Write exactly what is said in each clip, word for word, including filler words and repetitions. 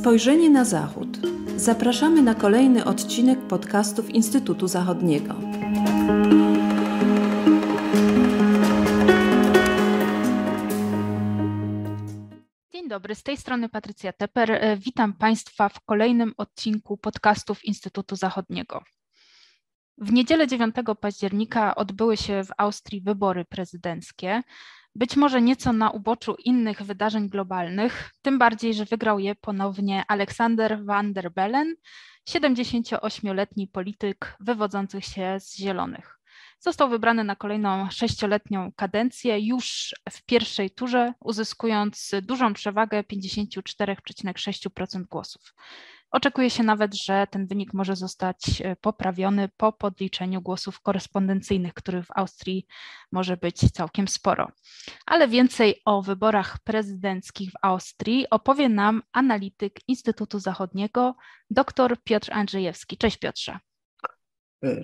Spojrzenie na Zachód. Zapraszamy na kolejny odcinek podcastów Instytutu Zachodniego. Dzień dobry, z tej strony Patrycja Tepper. Witam Państwa w kolejnym odcinku podcastów Instytutu Zachodniego. W niedzielę dziewiątego października odbyły się w Austrii wybory prezydenckie. Być może nieco na uboczu innych wydarzeń globalnych, tym bardziej, że wygrał je ponownie Aleksander van der Bellen, siedemdziesięcioośmioletni polityk wywodzący się z Zielonych. Został wybrany na kolejną sześcioletnią kadencję już w pierwszej turze, uzyskując dużą przewagę pięćdziesiąt cztery przecinek sześć procent głosów. Oczekuje się nawet, że ten wynik może zostać poprawiony po podliczeniu głosów korespondencyjnych, których w Austrii może być całkiem sporo. Ale więcej o wyborach prezydenckich w Austrii opowie nam analityk Instytutu Zachodniego, dr Piotr Andrzejewski. Cześć Piotrze.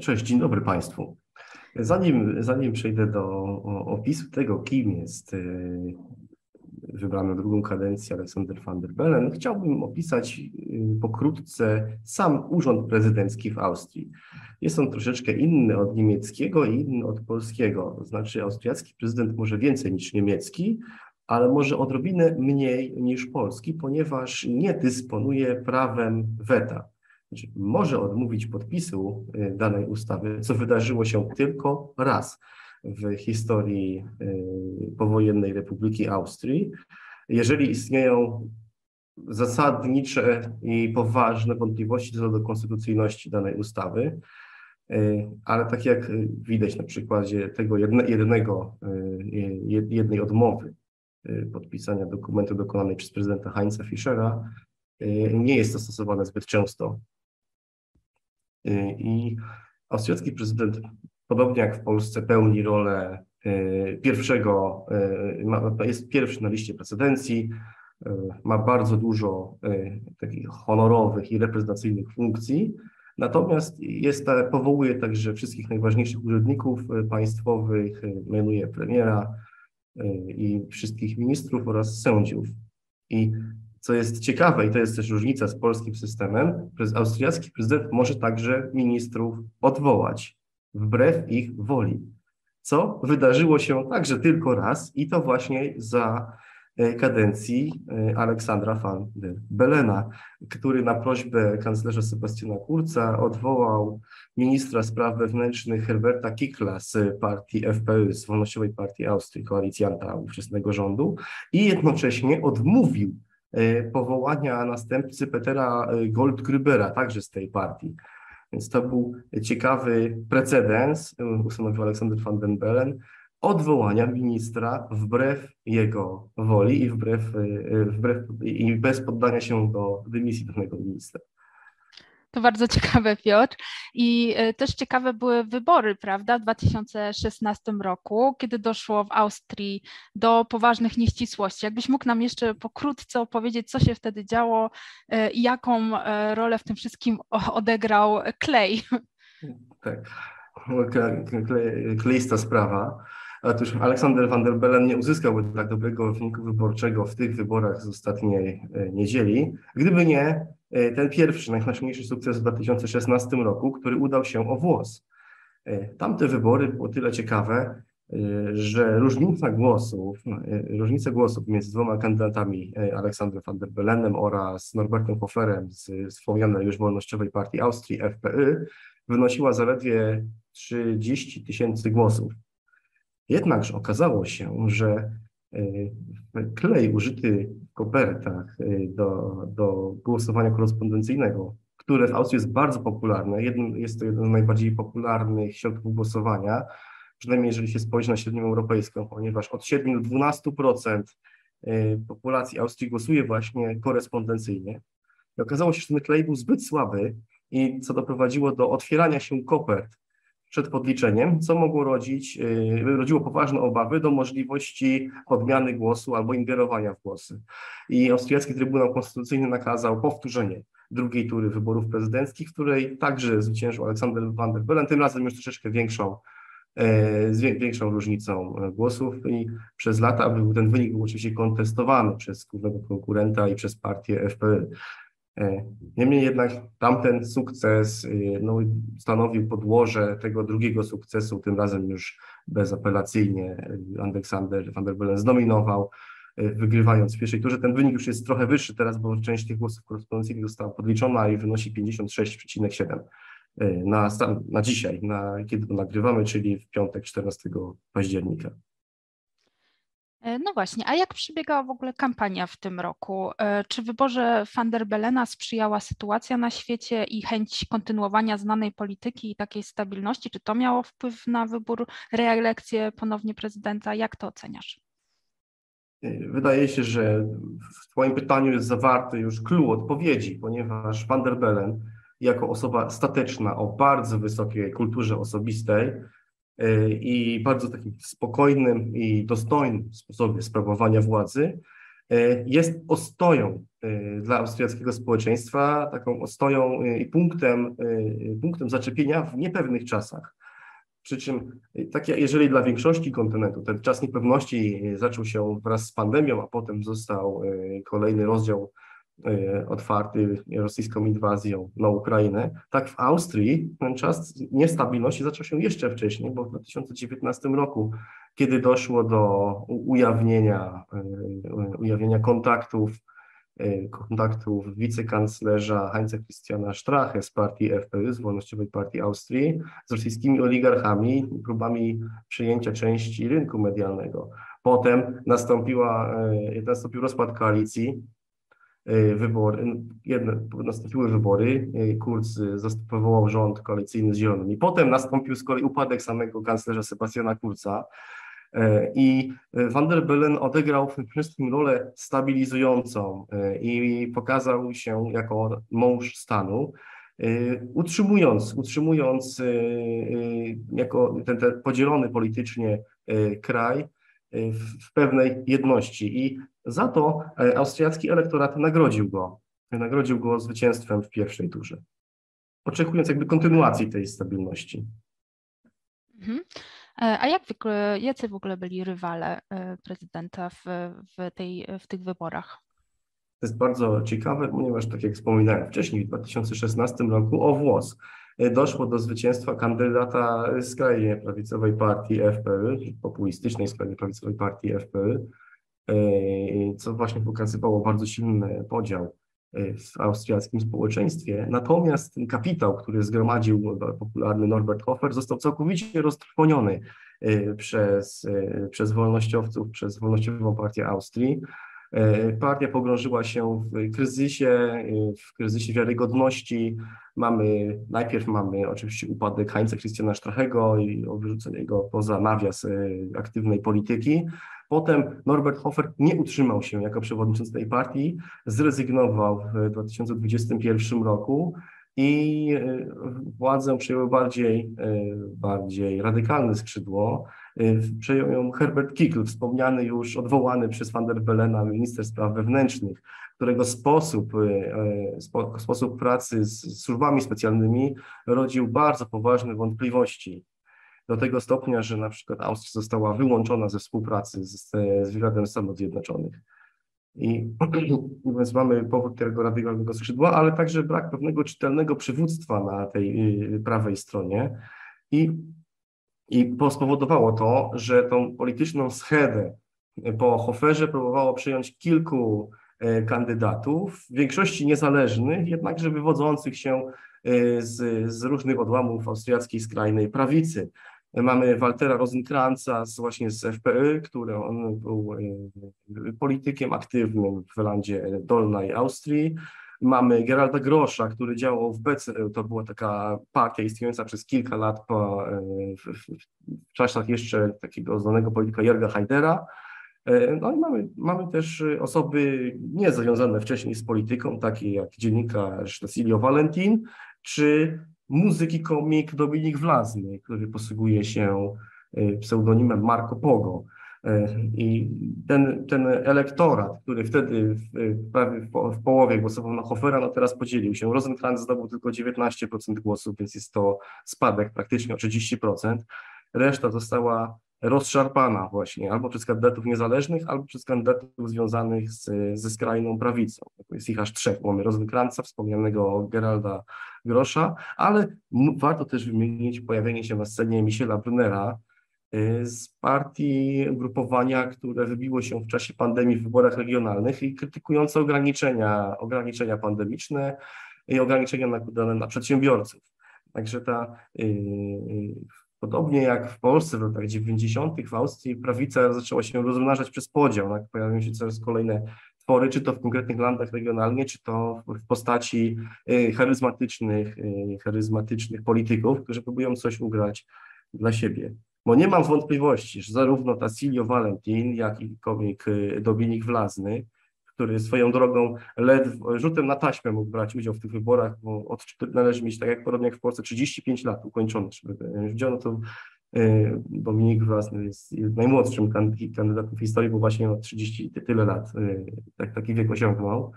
Cześć, dzień dobry Państwu. Zanim, zanim przejdę do opisu tego, kim jest wybrany na drugą kadencję Aleksander van der Bellen, chciałbym opisać pokrótce sam urząd prezydencki w Austrii. Jest on troszeczkę inny od niemieckiego i inny od polskiego. To znaczy austriacki prezydent może więcej niż niemiecki, ale może odrobinę mniej niż polski, ponieważ nie dysponuje prawem weta. Znaczy, może odmówić podpisu danej ustawy, co wydarzyło się tylko raz w historii powojennej Republiki Austrii. Jeżeli istnieją zasadnicze i poważne wątpliwości co do konstytucyjności danej ustawy, ale tak jak widać na przykładzie tego jedne, jednego, jednej odmowy podpisania dokumentu dokonanej przez prezydenta Heinza Fischera, nie jest to stosowane zbyt często. I austriacki prezydent, podobnie jak w Polsce, pełni rolę pierwszego, jest pierwszy na liście precedencji, ma bardzo dużo takich honorowych i reprezentacyjnych funkcji, natomiast jest, powołuje także wszystkich najważniejszych urzędników państwowych, mianuje premiera i wszystkich ministrów oraz sędziów. I co jest ciekawe, i to jest też różnica z polskim systemem, austriacki prezydent może także ministrów odwołać wbrew ich woli, co wydarzyło się także tylko raz i to właśnie za kadencji Aleksandra van der Bellena, który na prośbę kanclerza Sebastiana Kurza odwołał ministra spraw wewnętrznych Herberta Kickla z partii F P Ö, z Wolnościowej Partii Austrii, koalicjanta ówczesnego rządu, i jednocześnie odmówił powołania następcy Petera Goldgrubera, także z tej partii. Więc to był ciekawy precedens, ustanowił Aleksander van der Bellen, odwołania ministra wbrew jego woli i, wbrew, wbrew, i bez poddania się do dymisji danego ministra. To bardzo ciekawe, Piotr. I też ciekawe były wybory, prawda, w dwa tysiące szesnastym roku, kiedy doszło w Austrii do poważnych nieścisłości. Jakbyś mógł nam jeszcze pokrótce opowiedzieć, co się wtedy działo i jaką rolę w tym wszystkim odegrał Klej? Tak, kleista sprawa. Otóż Aleksander van der Bellen nie uzyskałby tak dobrego wyniku wyborczego w tych wyborach z ostatniej niedzieli, gdyby nie ten pierwszy, najważniejszy sukces w dwa tysiące szesnastym roku, który udał się o włos. Tamte wybory było tyle ciekawe, że różnica głosów, różnica głosów między dwoma kandydatami, Aleksandrem van der Bellenem oraz Norbertem Hoferem z wspomnianej już Wolnościowej Partii Austrii, F P Ö, wynosiła zaledwie trzydzieści tysięcy głosów. Jednakże okazało się, że klej użyty w kopertach do, do głosowania korespondencyjnego, które w Austrii jest bardzo popularne, jednym, jest to jeden z najbardziej popularnych środków głosowania, przynajmniej jeżeli się spojrzy na średnią europejską, ponieważ od siedmiu do dwunastu procent populacji Austrii głosuje właśnie korespondencyjnie. I okazało się, że ten klej był zbyt słaby, i co doprowadziło do otwierania się kopert przed podliczeniem, co mogło rodzić, rodziło poważne obawy do możliwości odmiany głosu albo ingerowania w głosy. I austriacki Trybunał Konstytucyjny nakazał powtórzenie drugiej tury wyborów prezydenckich, w której także zwyciężył Aleksander van der Bellen, tym razem już troszeczkę większą, z większą różnicą głosów. I przez lata był, ten wynik był oczywiście kontestowany przez głównego konkurenta i przez partię F P Ö. Niemniej jednak tamten sukces no, stanowił podłoże tego drugiego sukcesu, tym razem już bezapelacyjnie Aleksander van der Bellen zdominował, wygrywając w pierwszej turze. Ten wynik już jest trochę wyższy teraz, bo część tych głosów korespondencyjnych została podliczona i wynosi pięćdziesiąt sześć przecinek siedem na, na dzisiaj, na, kiedy to nagrywamy, czyli w piątek czternastego października. No właśnie, a jak przebiegała w ogóle kampania w tym roku? Czy wyborze van der Bellena sprzyjała sytuacja na świecie i chęć kontynuowania znanej polityki i takiej stabilności? Czy to miało wpływ na wybór, reelekcję ponownie prezydenta? Jak to oceniasz? Wydaje się, że w twoim pytaniu jest zawarty już klucz odpowiedzi, ponieważ van der Bellen jako osoba stateczna o bardzo wysokiej kulturze osobistej i bardzo takim spokojnym i dostojnym sposobie sprawowania władzy jest ostoją dla austriackiego społeczeństwa, taką ostoją i punktem, punktem zaczepienia w niepewnych czasach. Przy czym, tak jeżeli dla większości kontynentu ten czas niepewności zaczął się wraz z pandemią, a potem został kolejny rozdział otwarty rosyjską inwazją na Ukrainę, tak w Austrii ten czas niestabilności zaczął się jeszcze wcześniej, bo w dwa tysiące dziewiętnastym roku, kiedy doszło do ujawnienia, ujawnienia kontaktów, kontaktów wicekanclerza Heinza Christiana Strache z partii F P Ö, z Wolnościowej Partii Austrii, z rosyjskimi oligarchami, próbami przejęcia części rynku medialnego. Potem nastąpiła, nastąpił rozpad koalicji, wybory, jedne, nastąpiły wybory, Kurz powołał rząd koalicyjny z Zielonymi. Potem nastąpił z kolei upadek samego kanclerza Sebastiana Kurza i van der Bellen odegrał w tym wszystkim rolę stabilizującą i pokazał się jako mąż stanu, utrzymując, utrzymując jako ten, ten podzielony politycznie kraj w pewnej jedności i za to austriacki elektorat nagrodził go, nagrodził go zwycięstwem w pierwszej turze, oczekując jakby kontynuacji tej stabilności. Mhm. A jak w ogóle, jacy w ogóle byli rywale prezydenta w, w, tej, w tych wyborach? To jest bardzo ciekawe, ponieważ tak jak wspominałem wcześniej, w dwa tysiące szesnastym roku o włos doszło do zwycięstwa kandydata skrajnie prawicowej partii F P Ö, populistycznej skrajnie prawicowej partii F P Ö, co właśnie pokazywało bardzo silny podział w austriackim społeczeństwie. Natomiast ten kapitał, który zgromadził popularny Norbert Hofer, został całkowicie roztrwoniony przez, przez wolnościowców, przez Wolnościową Partię Austrii. Partia pogrążyła się w kryzysie, w kryzysie wiarygodności. Mamy, najpierw mamy oczywiście upadek Heinza Christiana Strachego i wyrzucenie go poza nawias aktywnej polityki. Potem Norbert Hofer nie utrzymał się jako przewodniczący tej partii, zrezygnował w dwa tysiące dwudziestym pierwszym roku i władzę przejęło bardziej, bardziej radykalne skrzydło. Przejął ją Herbert Kickl, wspomniany już, odwołany przez van der Bellena minister spraw wewnętrznych, którego sposób, spo, sposób pracy z, z służbami specjalnymi rodził bardzo poważne wątpliwości. Do tego stopnia, że na przykład Austria została wyłączona ze współpracy z, z wywiadem Stanów Zjednoczonych. I więc mamy powód tego radykalnego skrzydła, ale także brak pewnego czytelnego przywództwa na tej y, prawej stronie. I, i spowodowało to, że tą polityczną schedę po Hoferze próbowało przyjąć kilku y, kandydatów, w większości niezależnych, jednakże wywodzących się y, z, z różnych odłamów austriackiej skrajnej prawicy. Mamy Waltera Rosenkranza z, właśnie z F P Ö, który on był politykiem aktywnym w landzie Dolnej Austrii. Mamy Geralda Grosza, który działał w B C E U, to była taka partia istniejąca przez kilka lat po, w, w, w czasach jeszcze takiego znanego polityka Jörga Haidera. No i mamy, mamy też osoby niezwiązane wcześniej z polityką, takie jak dziennikarz Cecilio Valentin, czy muzyk i komik Dominik Wlazny, który posługuje się pseudonimem Marco Pogo. I ten, ten elektorat, który wtedy w, prawie w połowie głosował na Hofera, no teraz podzielił się. Rosenkranz zdobył tylko dziewiętnaście procent głosów, więc jest to spadek praktycznie o trzydzieści procent. Reszta została rozszarpana właśnie albo przez kandydatów niezależnych, albo przez kandydatów związanych z, ze skrajną prawicą. Jest ich aż trzech. Mamy Rosenkranza, wspomnianego Geralda Grosza, ale warto też wymienić pojawienie się na scenie Michela Brunera z partii ugrupowania, które wybiło się w czasie pandemii w wyborach regionalnych i krytykujące ograniczenia, ograniczenia pandemiczne i ograniczenia nakładane na przedsiębiorców. Także ta yy, podobnie jak w Polsce w latach dziewięćdziesiątych w Austrii prawica zaczęła się rozmnażać przez podział. Tak? Pojawiają się coraz kolejne twory, czy to w konkretnych landach regionalnie, czy to w postaci yy, charyzmatycznych, yy, charyzmatycznych polityków, którzy próbują coś ugrać dla siebie. Bo nie mam wątpliwości, że zarówno Cecilio Valentin, jak i komik Dominik Wlazny, który swoją drogą ledwo, rzutem na taśmę mógł brać udział w tych wyborach, bo od należy mieć, tak jak podobnie jak w Polsce, trzydzieści pięć lat ukończone, żeby wziął, to Dominik Wlazny jest najmłodszym kandydatem w historii, bo właśnie od trzydziestu tyle lat tak, taki wiek osiągnął.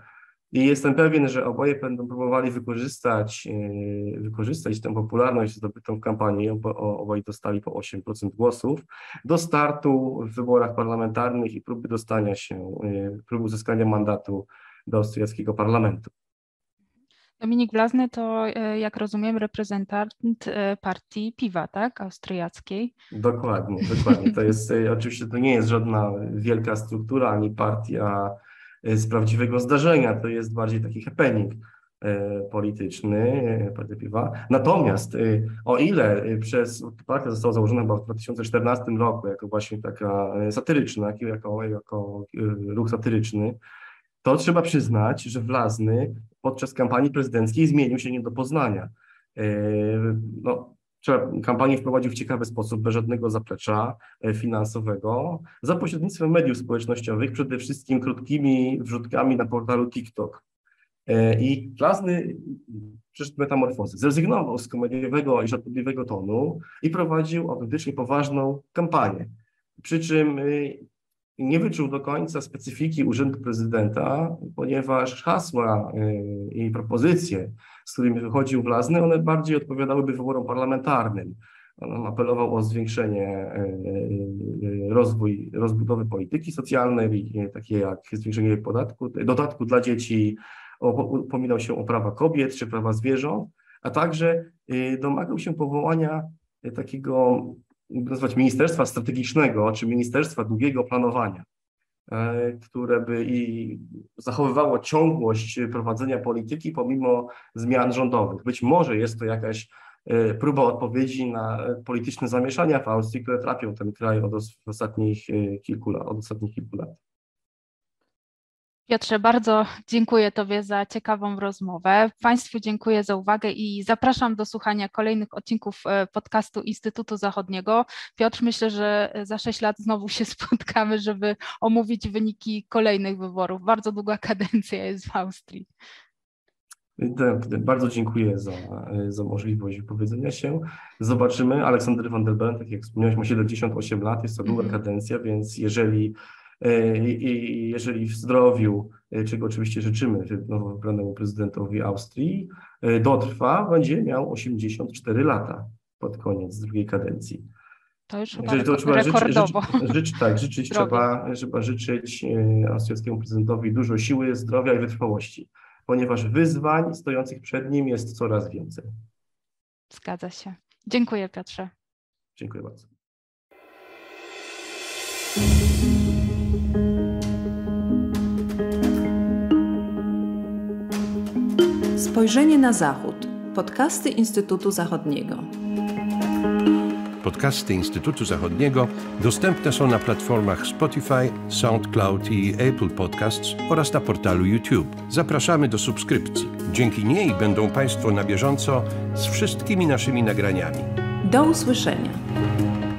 I jestem pewien, że oboje będą próbowali wykorzystać, wykorzystać tę popularność zdobytą w kampanii, oboje dostali po osiem procent głosów, do startu w wyborach parlamentarnych i próby dostania się, próby uzyskania mandatu do austriackiego parlamentu. Dominik Wlazny to, jak rozumiem, reprezentant partii Piwa, tak, austriackiej? Dokładnie, dokładnie. To jest, oczywiście to nie jest żadna wielka struktura, ani partia z prawdziwego zdarzenia, to jest bardziej taki happening y, polityczny, y, partia Piwa. Natomiast y, o ile y, przez partię została założona chyba w dwa tysiące czternastym roku jako właśnie taka satyryczna, jako, jako y, ruch satyryczny, to trzeba przyznać, że Wlazny podczas kampanii prezydenckiej zmienił się nie do poznania. Y, no, Kampanię wprowadził w ciekawy sposób, bez żadnego zaplecza finansowego, za pośrednictwem mediów społecznościowych, przede wszystkim krótkimi wrzutkami na portalu TikTok. I Wlazny przeszedł metamorfozę, zrezygnował z komediowego i żartobliwego tonu i prowadził autentycznie poważną kampanię. Przy czym nie wyczuł do końca specyfiki urzędu prezydenta, ponieważ hasła i propozycje, z którymi wychodził Wlazny, one bardziej odpowiadałyby wyborom parlamentarnym. On apelował o zwiększenie, rozwój, rozbudowy polityki socjalnej, takie jak zwiększenie podatku, dodatku dla dzieci, upominał się o prawa kobiet czy prawa zwierząt, a także domagał się powołania takiego, nazwać ministerstwa strategicznego, czy ministerstwa długiego planowania, które by i zachowywało ciągłość prowadzenia polityki pomimo zmian rządowych. Być może jest to jakaś próba odpowiedzi na polityczne zamieszania w Austrii, które trapią ten kraj od ostatnich kilku lat. Od ostatnich kilku lat. Piotrze, bardzo dziękuję Tobie za ciekawą rozmowę. Państwu dziękuję za uwagę i zapraszam do słuchania kolejnych odcinków podcastu Instytutu Zachodniego. Piotr, myślę, że za sześć lat znowu się spotkamy, żeby omówić wyniki kolejnych wyborów. Bardzo długa kadencja jest w Austrii. Bardzo dziękuję za, za możliwość wypowiedzenia się. Zobaczymy. Aleksander van der Bellen, tak jak wspomniałeś, ma siedemdziesiąt osiem lat, jest to długa mm. kadencja, więc jeżeli... I jeżeli w zdrowiu, czego oczywiście życzymy nowo wybranemu prezydentowi Austrii, dotrwa, będzie miał osiemdziesiąt cztery lata pod koniec drugiej kadencji. To już chyba to trzeba rekordowo. Życzyć, życzyć, tak, życzyć trzeba, trzeba życzyć austriackiemu prezydentowi dużo siły, zdrowia i wytrwałości, ponieważ wyzwań stojących przed nim jest coraz więcej. Zgadza się. Dziękuję, Piotrze. Dziękuję bardzo. Spojrzenie na Zachód. Podcasty Instytutu Zachodniego. Podcasty Instytutu Zachodniego dostępne są na platformach Spotify, SoundCloud i Apple Podcasts oraz na portalu YouTube. Zapraszamy do subskrypcji. Dzięki niej będą Państwo na bieżąco z wszystkimi naszymi nagraniami. Do usłyszenia.